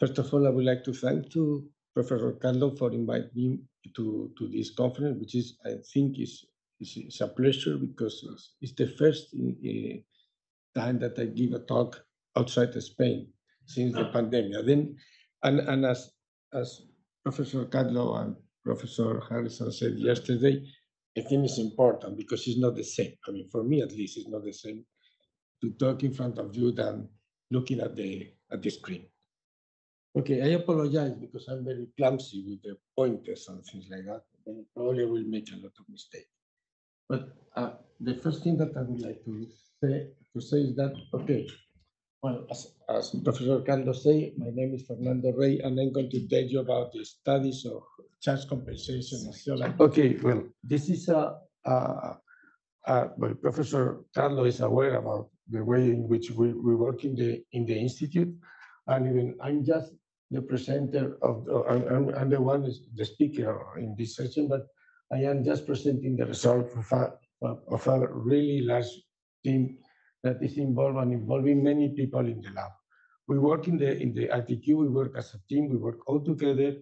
First of all, I would like to thank to Professor Catlow for inviting me to this conference, which is, I think, is a pleasure because it's the first time that I give a talk outside Spain since the pandemic. Then, and as Professor Catlow and Professor Harrison said yesterday, I think it's important because it's not the same. I mean, for me at least, it's not the same to talk in front of you than looking at the screen. Okay, I apologize because I'm very clumsy with the pointers and things like that. And probably I will make a lot of mistakes. But the first thing that I would like to say is that, okay, well, as Professor Carlos said, my name is Fernando Rey, and I'm going to tell you about the studies of charge compensation and so on. Okay, well, this is well, Professor Carlos is aware about the way in which we work in the Institute, and even I'm just the presenter of, I'm the one is the speaker in this session, but I am just presenting the result of a really large team that is involved and involving many people in the lab. We work in the ITQ, we work as a team, we work all together,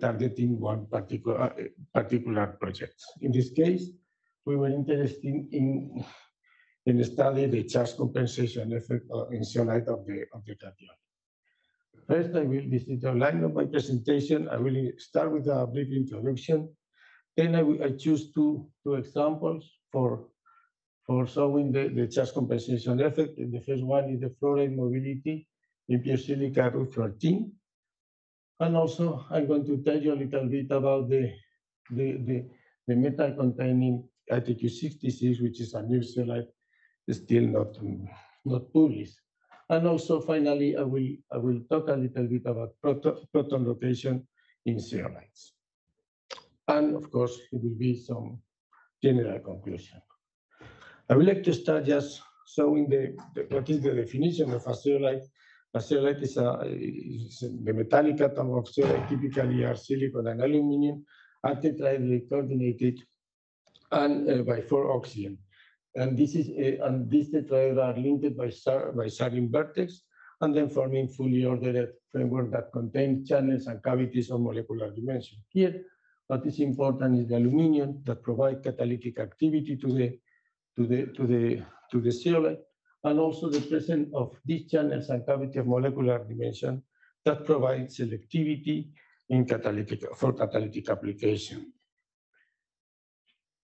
targeting one particular project. In this case, we were interested in studying the charge compensation effect in zeolite of the cation. First, this is the line of my presentation. I will start with a brief introduction. Then I choose two examples for showing the charge compensation effect. And the first one is the fluoride mobility in pure silica RU-13. And also, I'm going to tell you a little bit about the metal containing ITQ-66, which is a new zeolite, still not published. And also, finally, I will talk a little bit about proton rotation in zeolites. And of course, it will be some general conclusion. I would like to start just showing what is the definition of a zeolite. A zeolite is the metallic atom of zeolite, typically are silicon and aluminum, are tetrahedrally coordinated, and by four oxygen. And these tetrahedra are linked by sharing vertex, and then forming fully ordered framework that contains channels and cavities of molecular dimension. Here, what is important is the aluminum that provides catalytic activity to the zeolite, and also the presence of these channels and cavity of molecular dimension that provide selectivity in catalytic application.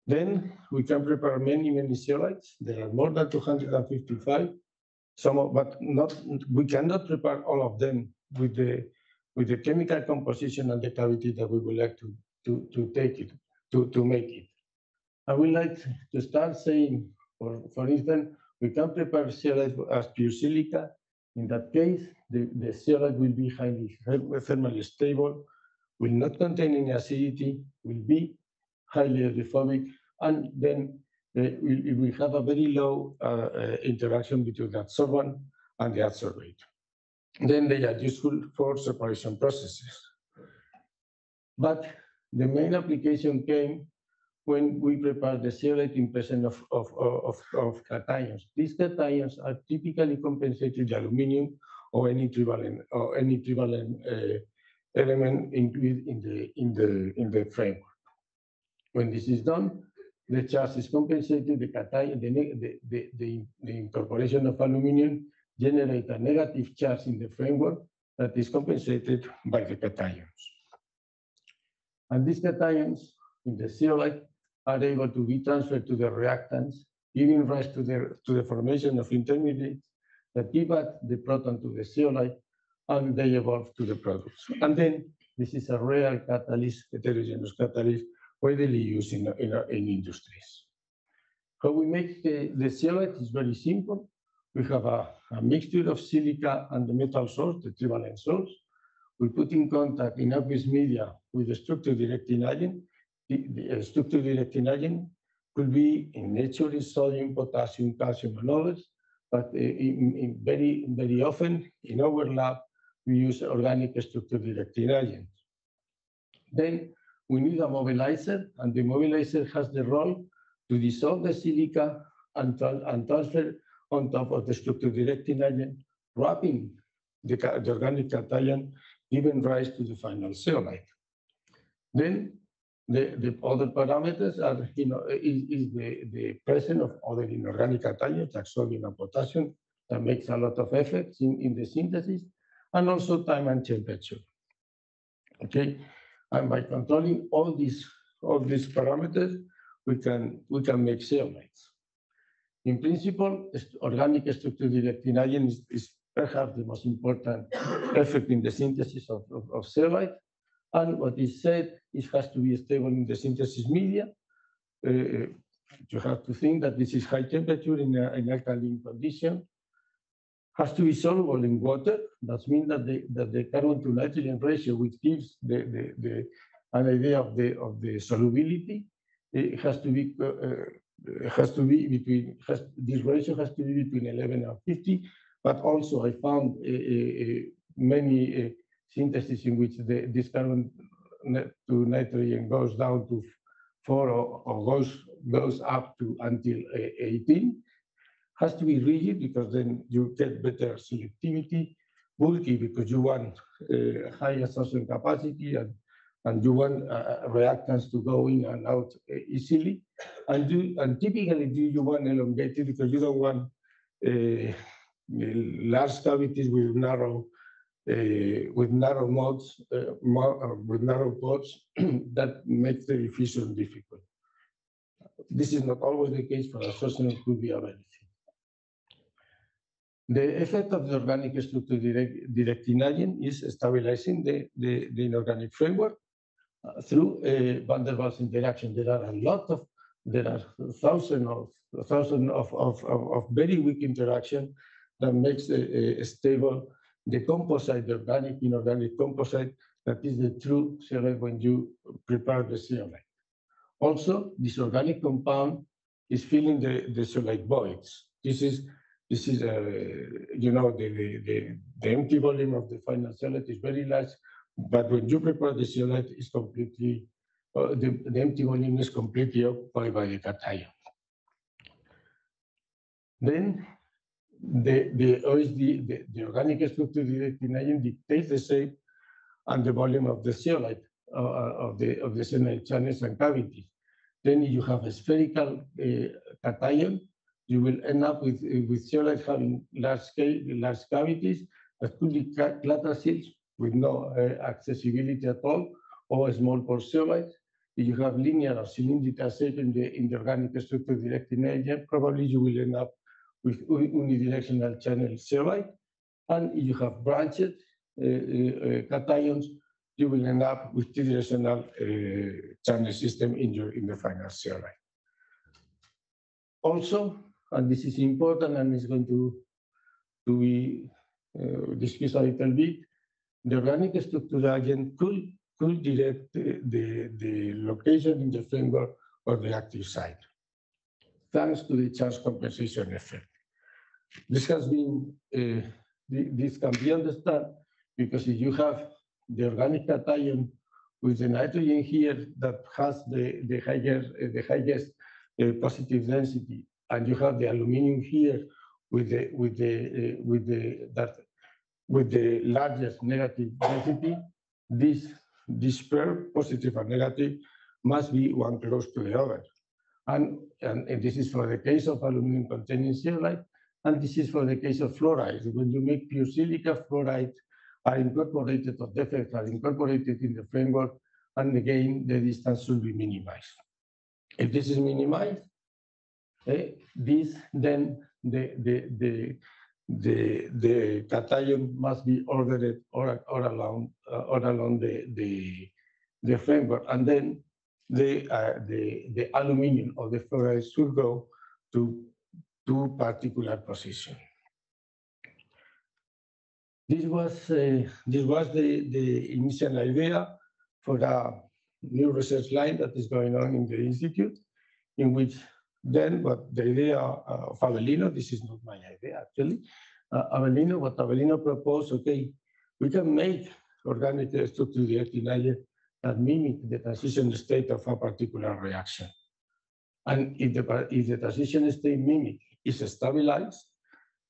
Then we can prepare many zeolites. There are more than 255. We cannot prepare all of them with the chemical composition and the cavity that we would like to make it. I would like to start saying, for instance, we can prepare zeolite as pure silica. In that case, the zeolite will be highly thermally stable, will not contain any acidity, will be highly hydrophobic, and then we have a very low interaction between the adsorbent and the adsorbate. Then they are useful for separation processes. But the main application came when we prepared the zeolite in presence of cations. These cations are typically compensated with aluminum or any trivalent element included in the framework. When this is done, the charge is compensated. The incorporation of aluminum generates a negative charge in the framework that is compensated by the cations. And these cations in the zeolite are able to be transferred to the reactants, giving rise to the formation of intermediates that give back the proton to the zeolite, and they evolve to the products. And then this is a rare catalyst, heterogeneous catalyst, widely used in industries. How we make the zeolite is very simple. We have a mixture of silica and the metal source, the trivalent source. We put in contact in aqueous media with the structure-directing agent. The structure-directing agent could be in nature is sodium, potassium, calcium, and others. But very, very often in our lab, we use organic structure-directing agents. Then we need a mobilizer, and the mobilizer has the role to dissolve the silica and transfer on top of the structure-directing agent, wrapping the organic cation giving rise to the final zeolite. Then the other parameters are, you know, is the presence of other inorganic cations like sodium and potassium that makes a lot of effects in the synthesis, and also time and temperature. Okay, and by controlling all these parameters, we can make zeolites. In principle, organic structure-directing agent is perhaps the most important effect in the synthesis of zeolite. And what is said, it has to be stable in the synthesis media. You have to think that this is high temperature in an alkaline condition. Has to be soluble in water. That means that the carbon to nitrogen ratio, which gives an idea of the solubility, it has to be this ratio has to be between 11 and 50. But also, I found many syntheses in which this carbon to nitrogen goes down to 4 or goes up to until 18. Has to be rigid because then you get better selectivity. Bulky because you want high absorption capacity and you want reactants to go in and out easily. And typically you want elongated because you don't want large cavities with narrow pods that make the diffusion difficult. This is not always the case, for absorption it could be a benefit. The effect of the organic structure-directing agent is stabilizing the inorganic framework through van der Waals interaction. There are thousands of very weak interactions that makes a stable the composite, the organic inorganic composite that is the true zeolite when you prepare the zeolite. Also, this organic compound is filling the zeolite voids. This is you know, the empty volume of the final zeolite is very large, but when you prepare the zeolite, it's completely the empty volume is completely occupied by the cation. Then the organic structure-directing agent dictates the shape and the volume of the zeolite of the zeolite channels and cavities. Then, if you have a spherical cation, you will end up with zeolite having large cavities that could be clatter seals with no accessibility at all, or small pore zeolites. If you have linear or cylindrical shape in the organic structure-directing agent, probably you will end up with unidirectional channel zeolite. And if you have branched cations, you will end up with two-directional channel system in the final zeolite. Also, and this is important and is going to be discussed a little bit, the organic structure agent could direct the location in the framework or the active site, thanks to the charge compensation effect. This has been, this can be understood because if you have the organic cation with the nitrogen here that has the highest positive density, and you have the aluminium here with the largest negative density, this pair, positive and negative, must be one close to the other. And this is for the case of aluminum containing zeolite, and this is for the case of fluorides. When you make pure silica, fluorides are incorporated or defects are incorporated in the framework, and again the distance should be minimized. If this is minimized, then the cation must be ordered or along the framework, and then the aluminium or the fluoride should go to particular position. This was the initial idea for a new research line that is going on in the institute, in which then what the idea of Avelino, this is not my idea actually, what Avelino proposed, okay, we can make organic structure-directing agent that mimic the transition state of a particular reaction. And if the transition state mimic is stabilized,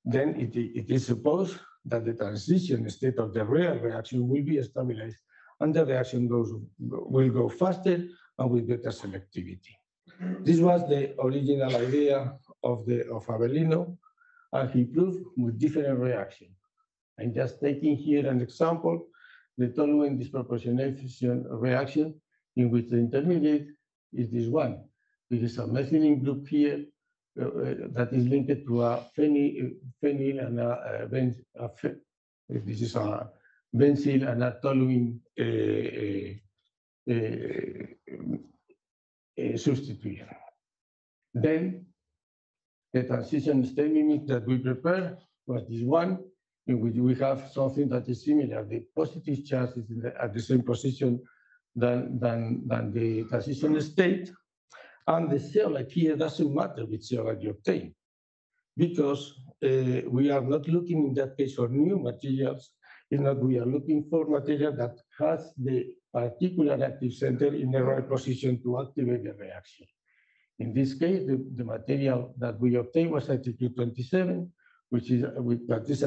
then it is supposed that the transition state of the real reaction will be stabilized and the reaction will go faster and with better selectivity. This was the original idea of Avelino, and he proved with different reactions. I'm just taking here an example, the toluene disproportionation reaction, in which the intermediate is this one. There is a methylene group here that is linked to a phenyl and a benzyl and a toluene substitution. Then the transition state limit that we prepare was this one, in which we have something that is similar. The positive charge is at the same position than the transition state. And the zeolite here doesn't matter which zeolite you obtain, because we are not looking in that case for new materials, in that we are looking for material that has the particular active center in the right position to activate the reaction. In this case, the material that we obtained was ITQ-27, which is a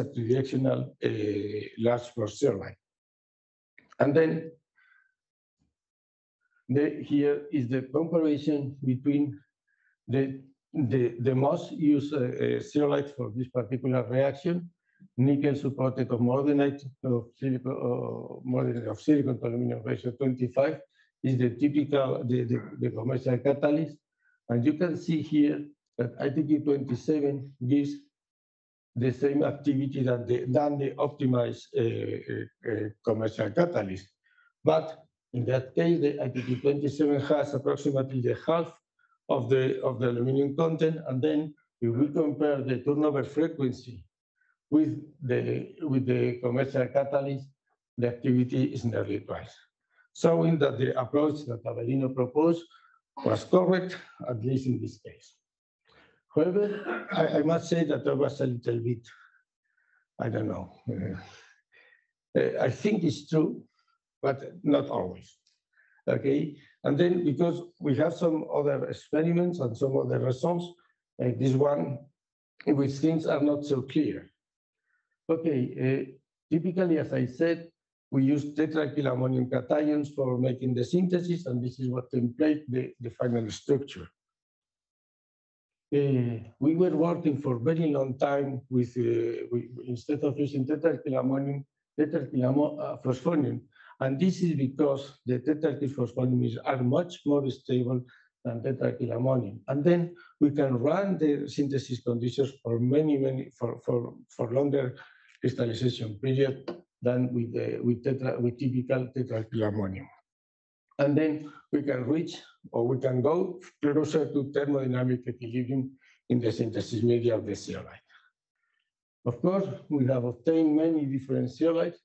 tridirectional large force turbine. And then here is the comparison between the most used zeolites for this particular reaction, nickel supported of molybdenite of silicon to aluminum ratio 25 is the typical the commercial catalyst, and you can see here that ITQ-27 gives the same activity than the optimized commercial catalyst, but in that case, the ITQ-27 has approximately the half of the aluminum content, and then if we compare the turnover frequency with the commercial catalyst, the activity is nearly twice, showing that the approach that Avelino proposed was correct, at least in this case. However, I must say that I was a little bit, I don't know, I think it's true, but not always, okay? And then because we have some other experiments and some other results, like this one, in which things are not so clear. Okay, typically, as I said, we use tetractylammonium cations for making the synthesis, and this is what template the final structure. We were working for a very long time with, instead of using tetractylammonium, tetractylamophosphonium. And this is because the tetractylphosphoniums are much more stable than tetractylammonium. And then we can run the synthesis conditions for many, for longer crystallization period than with typical tetractylammonium. And then we can reach, or we can go closer to thermodynamic equilibrium in the synthesis media of the zeolite. Of course, we have obtained many different zeolites.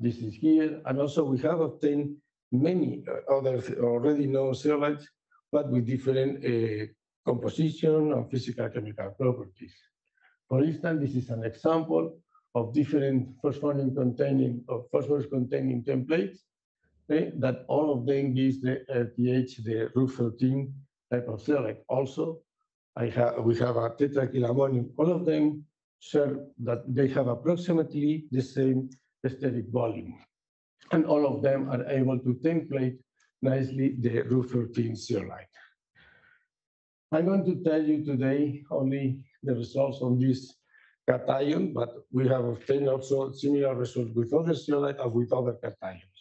This is here, and also we have obtained many other already known zeolites, but with different composition and physical chemical properties. For instance, this is an example of different phosphorus containing templates, okay, that all of them gives the RTH, the RU-13 type of zeolite. Also, we have a tetractylammonium. All of them share that they have approximately the same steric volume, and all of them are able to template nicely the RU-13 zeolite. I'm going to tell you today only the results on this cation, but we have obtained also similar results with other zeolite and with other cations.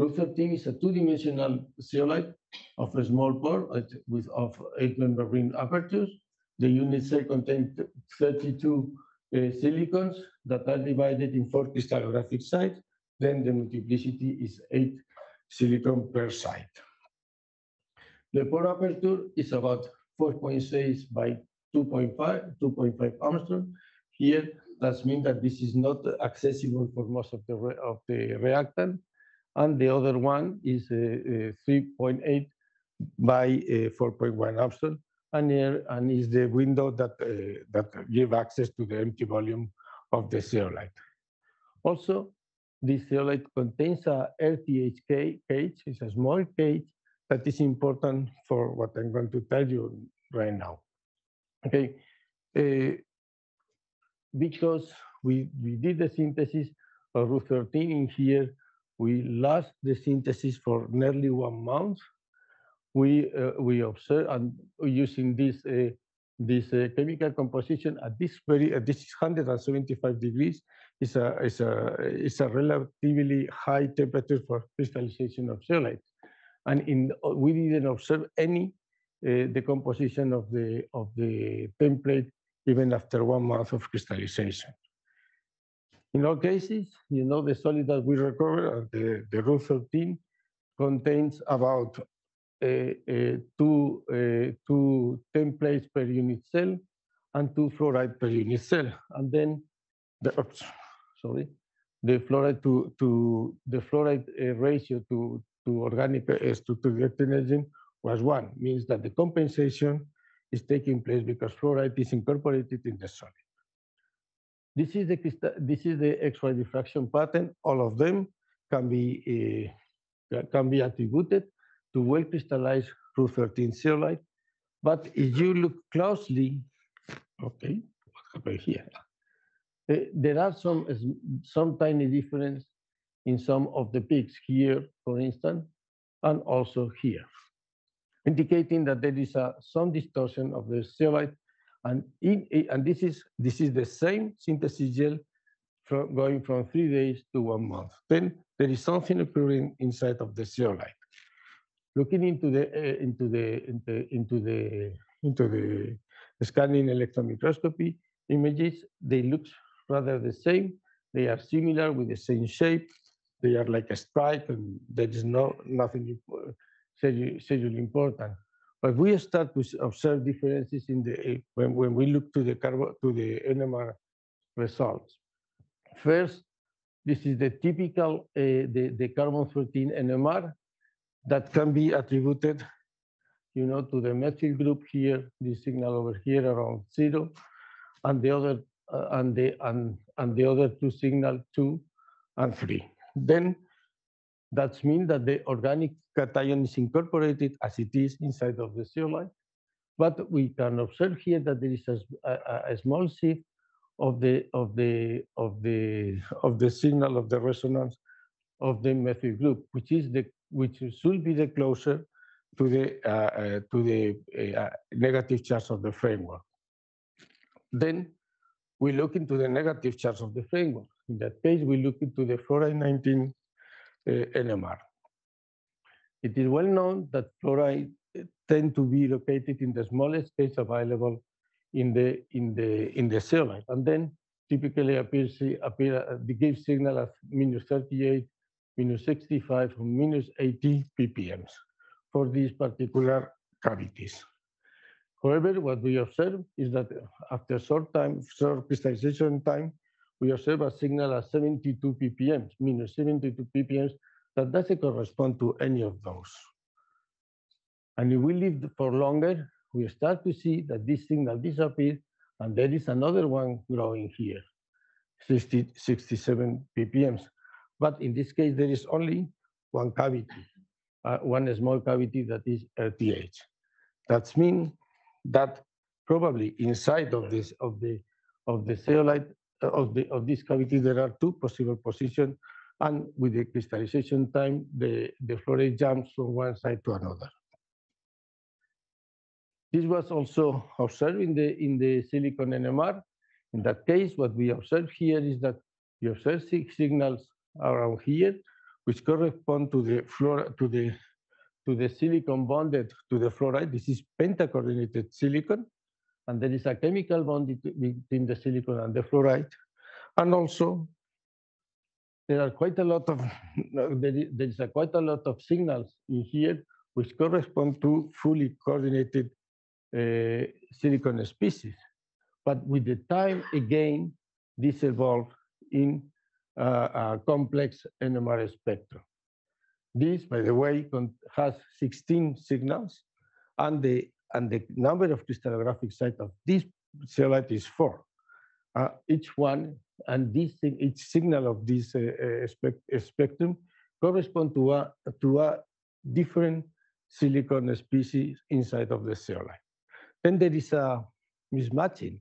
RU-13 is a two-dimensional zeolite of a small pore of 8-member ring apertures. The unit cell contains 32 silicons that are divided in 4 crystallographic sites, then the multiplicity is 8 silicon per site. The pore aperture is about 4.6 by 2.5 Angstrom. Here, that means that this is not accessible for most of the reactant, and the other one is 3.8 by 4.1 Angstrom. And is the window that gives access to the empty volume of the zeolite. Also, this zeolite contains a RTH cage. It's a small cage that is important for what I'm going to tell you right now. Okay, because we did the synthesis of RU-13 in here. We lost the synthesis for nearly 1 month. We observed, and using this chemical composition at this at this 675 degrees is a relatively high temperature for crystallization of zeolite, and we didn't observe any decomposition of the template even after 1 month of crystallization. In all cases, you know, the solid that we recover, the RU-13, contains about two templates per unit cell and two fluoride per unit cell, and then the fluoride ratio to organic to dectinogen was 1, means that the compensation is taking place because fluoride is incorporated in the solid. This is the X-ray diffraction pattern. All of them can be attributed to well crystallized RU-13 zeolite. But if you look closely, okay, what happened here? There are some tiny difference in some of the peaks here, for instance, and also here, indicating that there is some distortion of the zeolite. And this is the same synthesis gel going from 3 days to 1 month. Then there is something occurring inside of the zeolite. Looking into the scanning electron microscopy images, they look rather the same. They are similar with the same shape. They are like a stripe, and there is nothing seriously important. But we start to observe differences in the when we look to the NMR results. First, this is the typical the carbon-13 NMR that can be attributed, you know, to the methyl group here. This signal over here around 0, and the other and the other two signal 2 and 3. Then that means that the organic cation is incorporated as it is inside of the zeolite, but we can observe here that there is a small shift of the signal of the resonance of the methyl group, which should be the closer to the negative charge of the framework. Then we look into the negative charge of the framework. In that case, we look into the fluoride 19 NMR. It is well known that fluoride tend to be located in the smallest space available in the zeolite, and then typically gives signal at -38, -65, or -80 ppm for these particular cavities. However, what we observe is that after short crystallization time, we observe a signal at -72 ppm, that doesn't correspond to any of those. And if we live for longer, we start to see that this signal disappears, and there is another one growing here, 67 ppm. But in this case, there is only one cavity, one small cavity that is RTH. That means that probably inside of the zeolite, of this cavity, there are two possible positions, and with the crystallization time, the fluoride jumps from one side to another. This was also observed in the silicon NMR. In that case, what we observe here is that we observe 6 signals around here, which correspond to the silicon bonded to the fluoride. This is pentacoordinated silicon, and there is a chemical bond between the silicon and the fluoride. And also, there are quite a lot of signals in here which correspond to fully coordinated silicon species. But with the time, again, this evolved in a complex NMR spectrum. This, by the way, has 16 signals, and the number of crystallographic sites of this zeolite is 4. Each one, and each signal of this spectrum corresponds to a different silicon species inside of the zeolite. Then there is a mismatching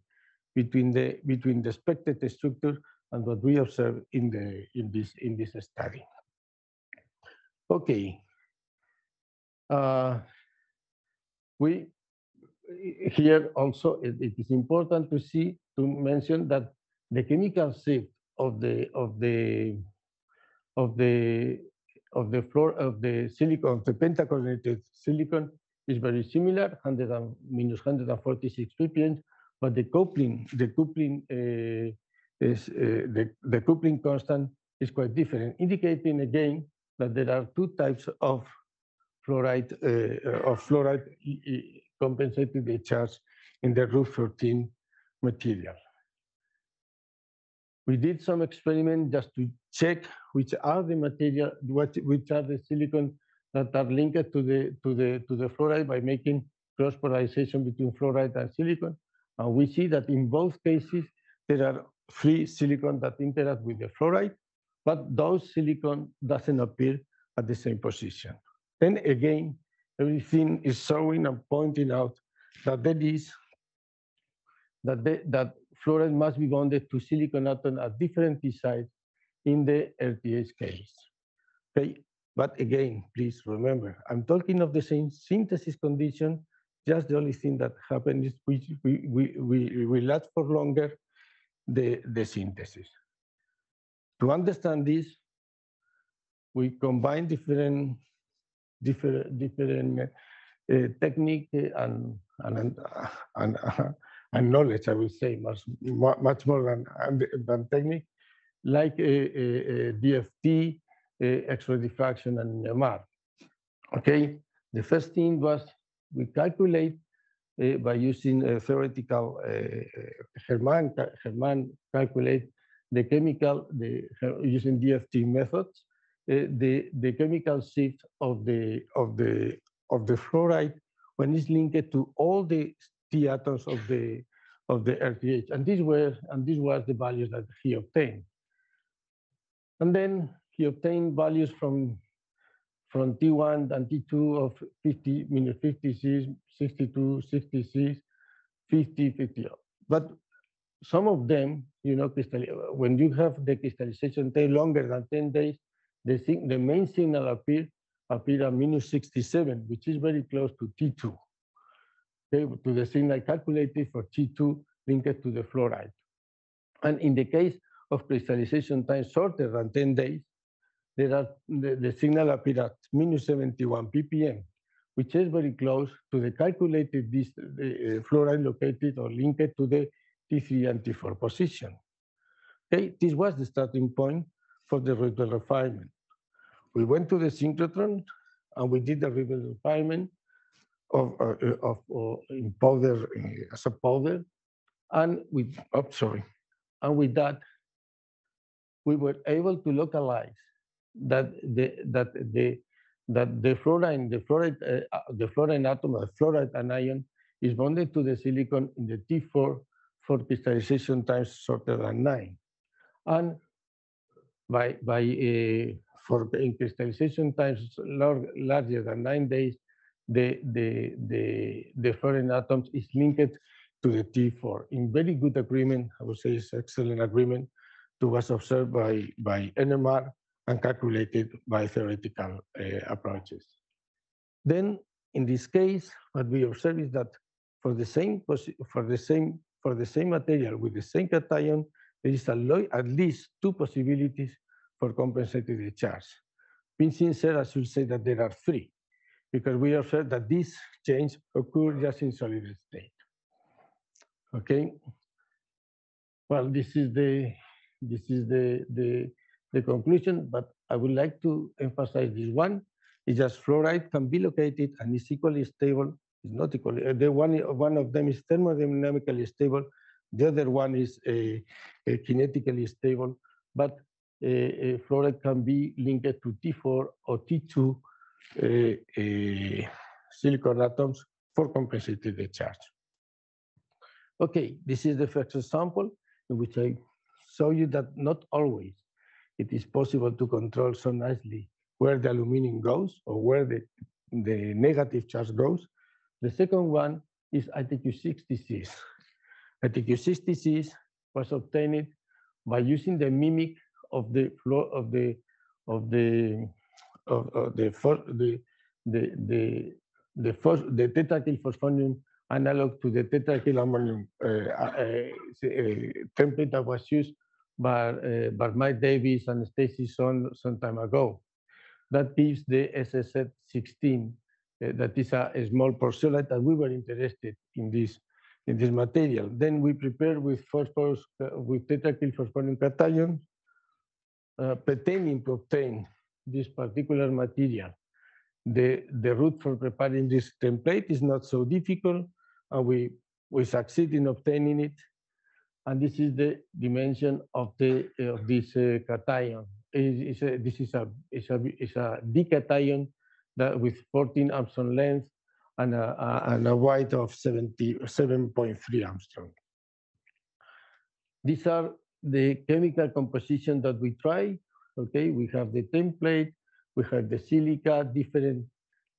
between the expected structure and what we observed in this study. Okay. We here also it is important to see to mention that the chemical shift of the floor of the silicon, of the pentacoordinated silicon, is very similar, -146 ppm, but the coupling constant is quite different, indicating again that there are two types of fluoride compensated by charge in the RU-13 material. We did some experiment just to check which are the silicon that are linked to the fluoride by making cross polarization between fluoride and silicon. And we see that in both cases there are three silicon that interact with the fluoride, but those silicon doesn't appear at the same position. Then again, everything is showing and pointing out that that fluoride must be bonded to silicon atom at different sites in the LTA case. Okay, but again, please remember, I'm talking of the same synthesis condition. Just the only thing that happened is we last for longer the synthesis. To understand this, we combine different technique and knowledge, I would say, much more than technique, like DFT, X-ray diffraction, and NMR. Okay, the first thing was we calculate by using a theoretical Germán calculate the chemical using DFT methods. The chemical shift of the fluoride when it's linked to all the T atoms of the RTH, and this was the values that he obtained. And then he obtained values from T1 and T2 of -50, 62, 66, 50, 50. But some of them, you know, when you have the crystallization take longer than 10 days. The main signal appeared at -67, which is very close to T2, okay, to the signal calculated for T2 linked to the fluoride. And in the case of crystallization time shorter than 10 days, the signal appeared at -71 ppm, which is very close to the calculated fluoride located or linked to the T3 and T4 position. Okay, this was the starting point for the Riemann refinement. We went to the synchrotron and we did the Riemann refinement in powder, as a powder, and with that we were able to localize that the fluoride anion is bonded to the silicon in the T4 for crystallization times shorter than 9, and for crystallization times larger than 9 days, the fluorine atoms is linked to the T4 in very good agreement. I would say it's excellent agreement to what's observed by NMR and calculated by theoretical approaches. Then, in this case, what we observe is that for the same material with the same cation, there is at least two possibilities for compensating the charge. Pinching-Serra should say that there are three, because we observed that this change occurs just in solid state. Okay. Well, this is the conclusion, but I would like to emphasize this one. It's just fluoride can be located and is equally stable. It's not equally. One of them is thermodynamically stable. The other one is kinetically stable, but fluoride can be linked to T4 or T2 silicon atoms for compensating the charge. Okay, this is the first example in which I show you that not always it is possible to control so nicely where the aluminum goes or where the negative charge goes. The second one is ITQ-66. ITQ-66 was obtained by using the mimic of the flow of the tetracyl phosphonium analog to the tetracyl ammonium template that was used by Mike Davis and Stacy Son some time ago. That gives the SSF16, that is a small porcellate, and we were interested in this material. Then we prepared with phosphorus, with tetracyl phosphonium cation, pretending to obtain this particular material. The route for preparing this template is not so difficult, and we succeed in obtaining it. And this is the dimension of the of this cation. This is a dication that with 14 Armstrong length and a width of 7.3 Armstrong. These are the chemical composition that we try. Okay, we have the template, we have the silica, different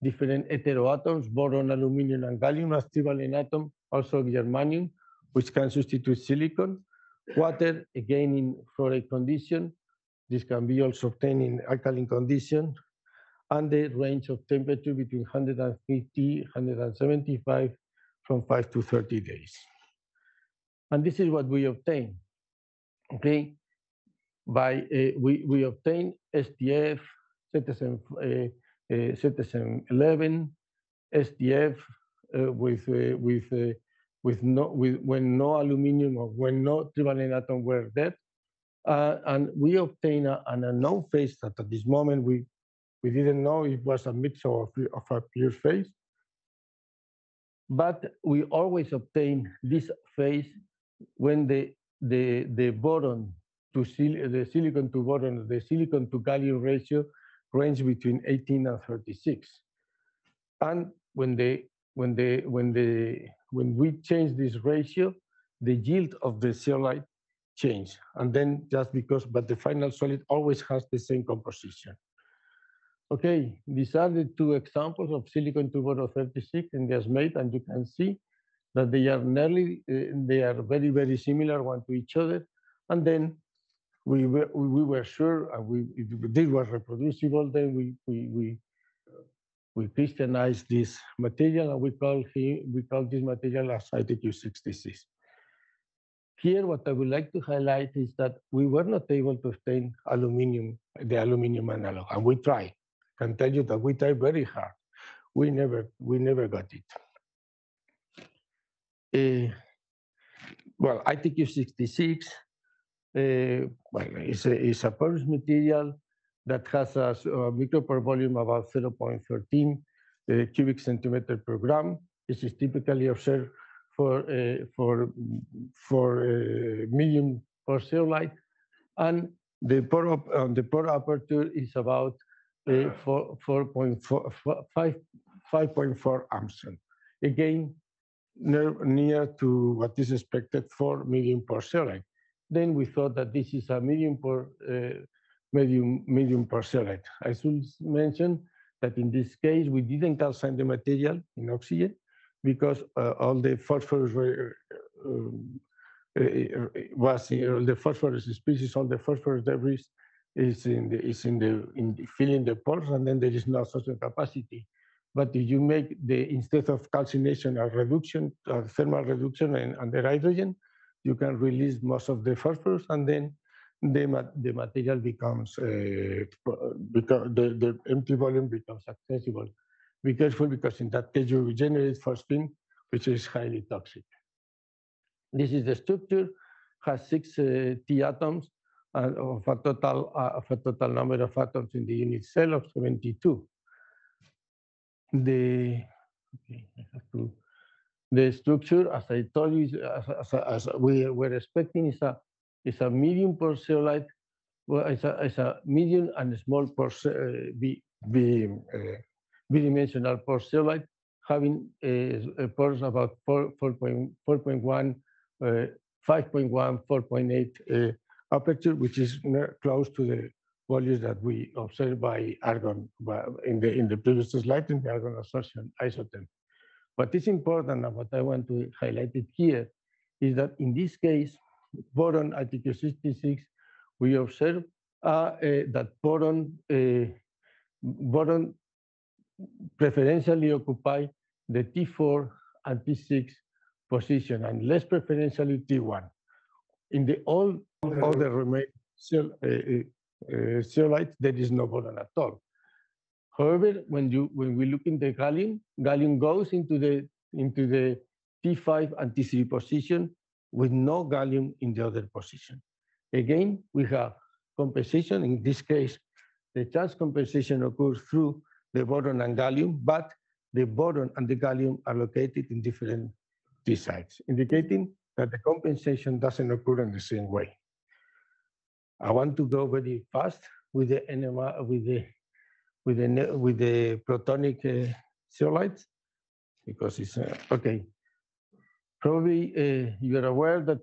heteroatoms, boron, aluminium, and gallium as trivalent atom, also germanium, which can substitute silicon, water, again in fluoride condition. This can be also obtained in alkaline condition, and the range of temperature between 150, 175, from 5 to 30 days. And this is what we obtain. Okay, we obtain STF, ZSM11, STF when no aluminium or when no trivalent atom were there, and we obtain an unknown phase that at this moment we didn't know it was a mixture of a pure phase, but we always obtain this phase when the boron to the silicon to boron, the silicon to gallium ratio range between 18 and 36. And when we change this ratio, the yield of the zeolite change. And then just because, but the final solid always has the same composition. Okay, these are the two examples of silicon to boron 36 in the mate, and you can see that they are nearly, they are very, very similar one to each other. And then we were sure, and if this was reproducible, then we crystallized this material, and we call this material as ITQ-66. Here, what I would like to highlight is that we were not able to obtain aluminium, the aluminium analog, and we tried. I can tell you that we tried very hard. We never got it. Well, ITQ-66. Well, it's a porous material that has a micropore volume about 0.13 cubic centimeter per gram. This is typically observed for medium pore zeolite, and the pore aperture is about 5.4 Armstrong. Again, near to what is expected for medium pore zeolite. Then we thought that this is a medium pore zeolite. I should mention that in this case, we didn't calcine the material in oxygen because the phosphorus species, all the phosphorus debris is filling the pores, and then there is no absorption capacity. But if you make instead of calcination, a reduction, a thermal reduction and the hydrogen, you can release most of the phosphorus, and then the material becomes, the empty volume becomes accessible. Be careful, because in that case you generate phosphine, which is highly toxic. This is the structure, has 6 T atoms of a total number of atoms in the unit cell of 72. The structure, as I told you, as we were expecting, is a medium pore zeolite. Well, it's a medium and small pore bidimensional pore zeolite, having pores about 4.1, 5.1, 4.8 aperture, which is close to the values that we observed by argon in the previous slide in the argon absorption isotope. What is important and what I want to highlight it here is that in this case, boron ITQ-66, we observe that boron preferentially occupy the T4 and T6 position, and less preferentially T1. In the all other remaining zeolites, there is no boron at all. However, when we look in the gallium, gallium goes into the T5 and T3 position with no gallium in the other position. Again, we have compensation. In this case, the chance compensation occurs through the boron and gallium, but the boron and the gallium are located in different T sites, indicating that the compensation doesn't occur in the same way. I want to go very fast with the NMR, with the protonic zeolites, because it's okay. Probably you are aware that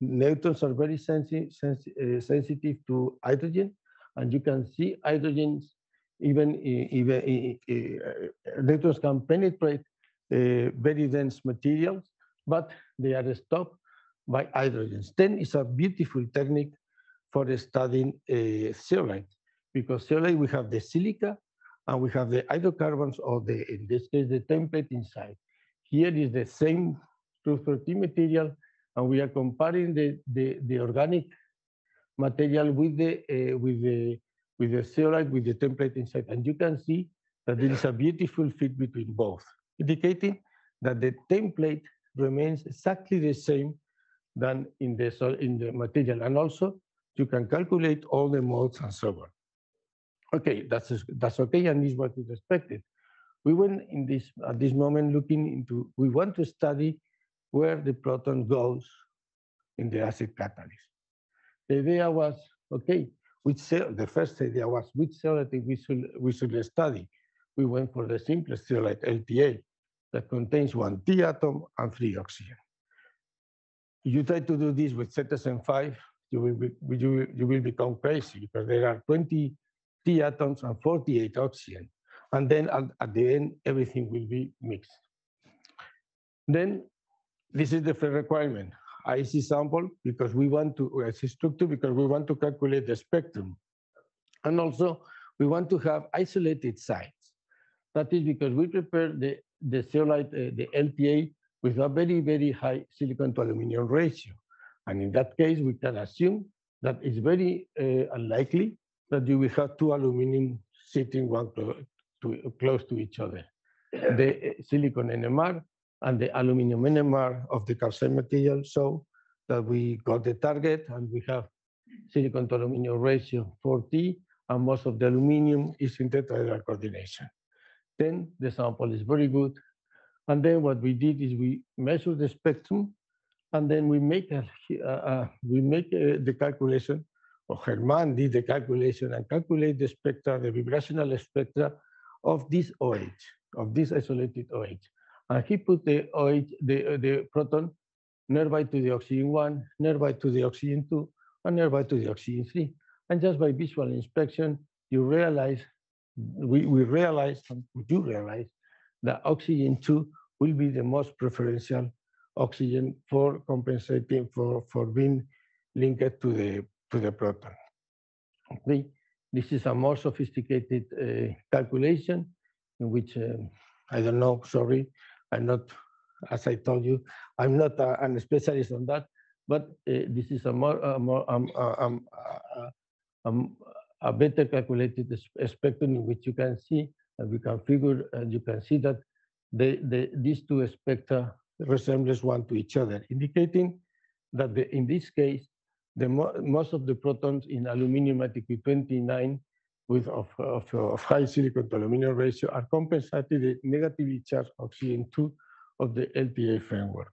neutrons are very sensitive to hydrogen, and you can see hydrogens, even neutrons can penetrate very dense materials, but they are stopped by hydrogens. Then it's a beautiful technique for studying zeolite, because zeolite we have the silica and we have the hydrocarbons, or the, in this case, the template inside. Here is the same 230 material, and we are comparing the organic material with the zeolite, with the template inside, and you can see that there is a beautiful fit between both, indicating that the template remains exactly the same than in the material, and also you can calculate all the modes and so on. Okay, that's okay, and is what is expected. We went in this at this moment looking into. We want to study where the proton goes in the acid catalyst. The idea was, okay, which zeolite we should study. We went for the simplest zeolite, LTA, that contains one T atom and 3 oxygen. You try to do this with ZSM5, you will become crazy, because there are 20 T atoms and 48 oxygen. And then at the end, everything will be mixed. Then this is the first requirement. IC sample, because we want to, IC structure, because we want to calculate the spectrum. And also, we want to have isolated sites. That is because we prepare the zeolite, the LTA, with a very, very high silicon to aluminum ratio. And in that case, we can assume that it's very unlikely that you will have two aluminum sitting close to each other. The silicon NMR and the aluminum NMR of the calcite material, so that we got the target, and we have silicon to aluminum ratio 4T, and most of the aluminum is in tetrahedral coordination. Then the sample is very good. And then what we did is we measured the spectrum, and then we make the calculation, or Germán did the calculation and calculate the spectra, the vibrational spectra of this OH, of this isolated OH. And he put the OH, the proton nearby to the oxygen 1, nearby to the oxygen 2, and nearby to the oxygen 3. And just by visual inspection, you realize, we realize that oxygen 2 will be the most preferential oxygen for compensating for being linked to the proton. Okay. This is a more sophisticated calculation in which I don't know. Sorry, I'm not. As I told you, I'm not a specialist on that. But this is a better calculated spectrum, in which you can see, and we can figure, and you can see that these two spectra resembles one to each other, indicating that in this case, most of the protons in aluminum ITQ-29 of high silicon to aluminum ratio are compensating the negatively charged oxygen 2 of the LTA framework.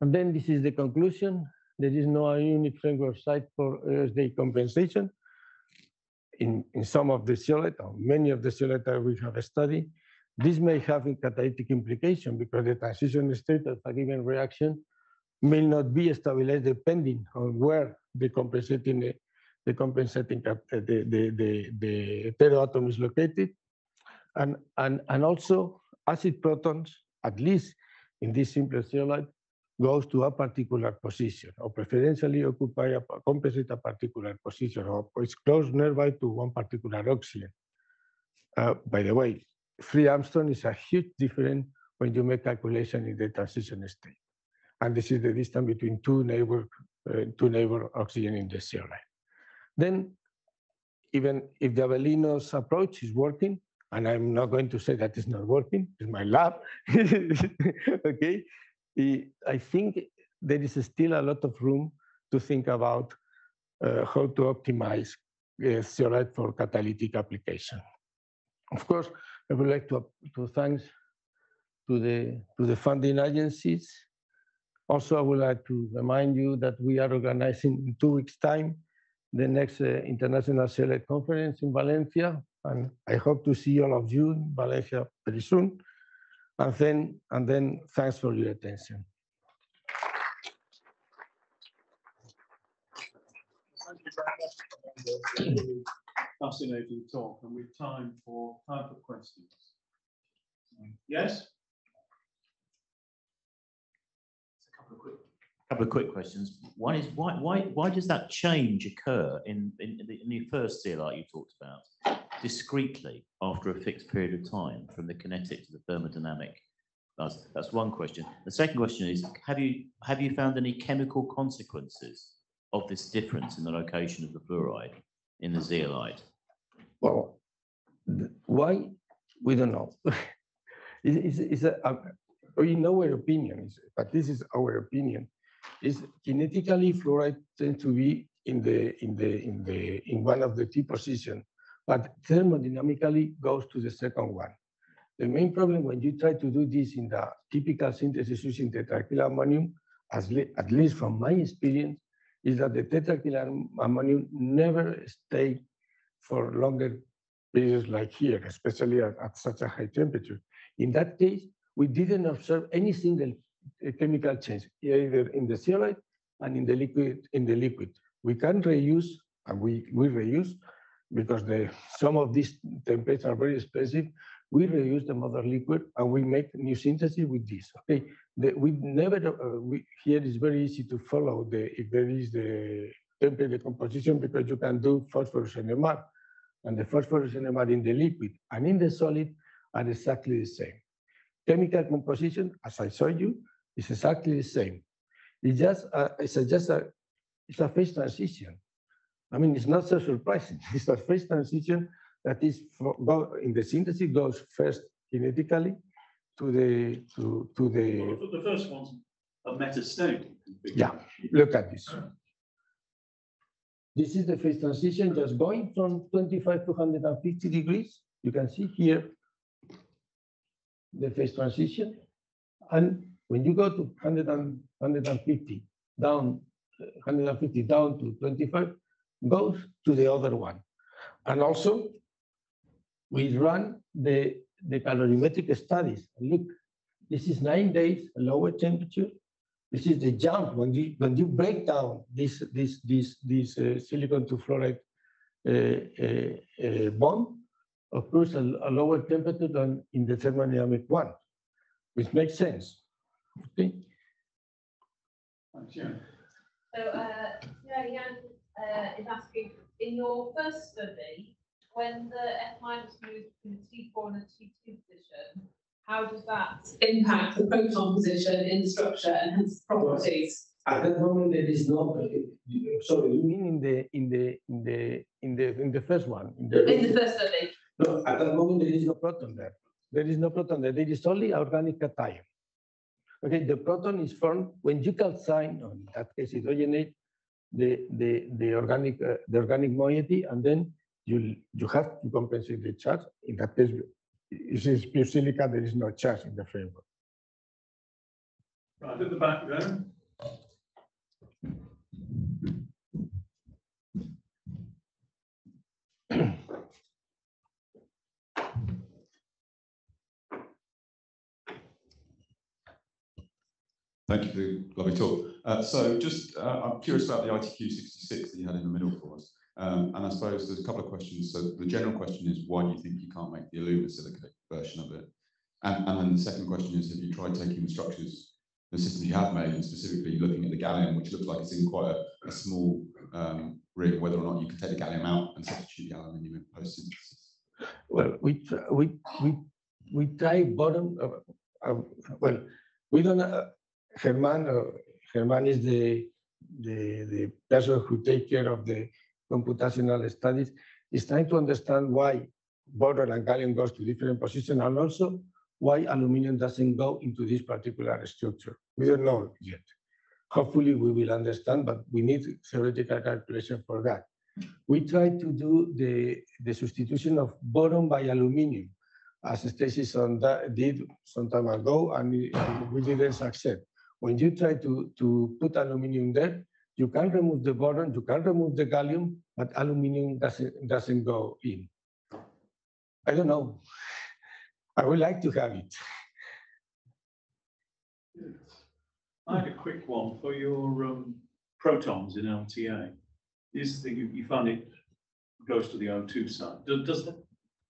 And then this is the conclusion. There is no ionic framework site for Earth-day compensation. In some of the zeolite, or many of the zeolite that we have studied, this may have a catalytic implication, because the transition state of a given reaction may not be stabilized depending on where the teratom is located, and also acid protons, at least in this simple zeolite, goes to a particular position, or preferentially compensates a particular position, or is close nearby to one particular oxygen. By the way, free Armstrong is a huge difference when you make calculation in the transition state. And this is the distance between two neighbor oxygen in the CO line. Then, even if the Avelino's approach is working, and I'm not going to say that it's not working, it's my lab, okay? I think there is still a lot of room to think about how to optimize zeolite for catalytic application. Of course, I would like to thank to the funding agencies. Also, I would like to remind you that we are organizing in 2 weeks' time the next International Zeolite Conference in Valencia, and I hope to see all of you in Valencia very soon. And then thanks for your attention. Thank you very much for the fascinating talk, and we have time for questions. Yes? It's a couple of quick questions. One is why does that change occur in the first zeolite you talked about? Discretely after a fixed period of time from the kinetic to the thermodynamic? That's one question. The second question is, have you found any chemical consequences of this difference in the location of the fluoride in the zeolite? Well, why? We don't know. In our opinion, but this is our opinion, is kinetically fluoride tends to be in one of the two positions, but thermodynamically goes to the second one. The main problem when you try to do this in the typical synthesis using tetractylammonium, at least from my experience, is that the tetractylammonium never stays for longer periods like here, especially at such a high temperature. In that case, we didn't observe any single chemical change, either in the zeolite and in the liquid. We can reuse, and we reuse, because some of these temperatures are very expensive, we reuse the mother liquid and we make new synthesis with this. Okay, here it's very easy to follow if there is the temperature decomposition, because you can do phosphorus NMR, and the phosphorus NMR in the liquid and in the solid are exactly the same. Chemical composition, as I showed you, is exactly the same. It's a phase transition. I mean, it's not so surprising. It's a phase transition that is in the synthesis goes first kinetically to the. But the first one's a metastatic. Yeah, look at this. This is the phase transition, just going from 25 to 150 degrees. You can see here the phase transition, and when you go to 150 down to 25. Goes to the other one. And also, we run the calorimetric studies. Look, this is 9 days, lower temperature. This is the jump when you break down this silicon to fluoride bond, occurs a lower temperature than in the thermodynamic one, which makes sense. Okay. Sure. So, is asking, in your first study, when the F- was moved from the T4 and the T2 position, how does that impact the proton position in the structure and hence properties? At that moment, there is no. Sorry, you mean in the first one? In the first study. No, at that moment there is no proton there. There is no proton there. There is only organic cation. Okay, the proton is formed when you calcine, or in that case hydrogenate, the organic moiety, and then you have to compensate the charge. In that case, if it's pure silica, there is no charge in the framework. Right at the back there. Thank you for the lovely talk. So just, I'm curious about the ITQ-66 that you had in the middle for us. And I suppose there's a couple of questions. So the general question is, why do you think you can't make the alumina silicate version of it? And then the second question is, have you tried taking the structures the systems you have made, and specifically looking at the gallium, which looks like it's in quite a small ring, whether or not you can take the gallium out and substitute gallium in your post synthesis. Well, we try bottom. Well, we don't. Germán is the person who takes care of the computational studies. Is trying to understand why boron and gallium goes to different positions, and also why aluminum doesn't go into this particular structure. We don't know yet. Hopefully, we will understand, but we need theoretical calculation for that. We try to do the substitution of boron by aluminum, as Stacy Son did some time ago, and we didn't succeed. When you try to put aluminum there, you can remove the boron, you can remove the gallium, but aluminum doesn't go in. I don't know. I would like to have it. Yes. I had a quick one for your protons in LTA. Is you found it goes to the O2 side. Does the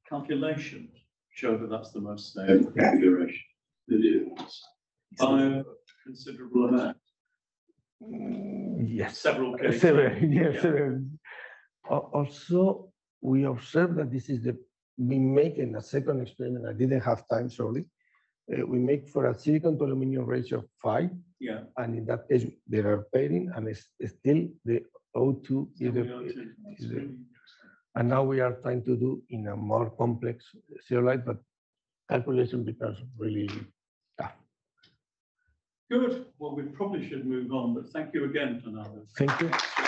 calculation show that that's the most stable configuration? It is by a considerable amount. Yes, several cases. Several. Also, we observe that this is we make in a second experiment. I didn't have time, sorry. We make for a silicon to aluminum ratio of 5. Yeah. And in that case, they are pairing, and it's still the O2 is the. And now we are trying to do in a more complex zeolite, but calculation becomes really tough. Good. Well, we probably should move on, but thank you again, Fernando. Thank you.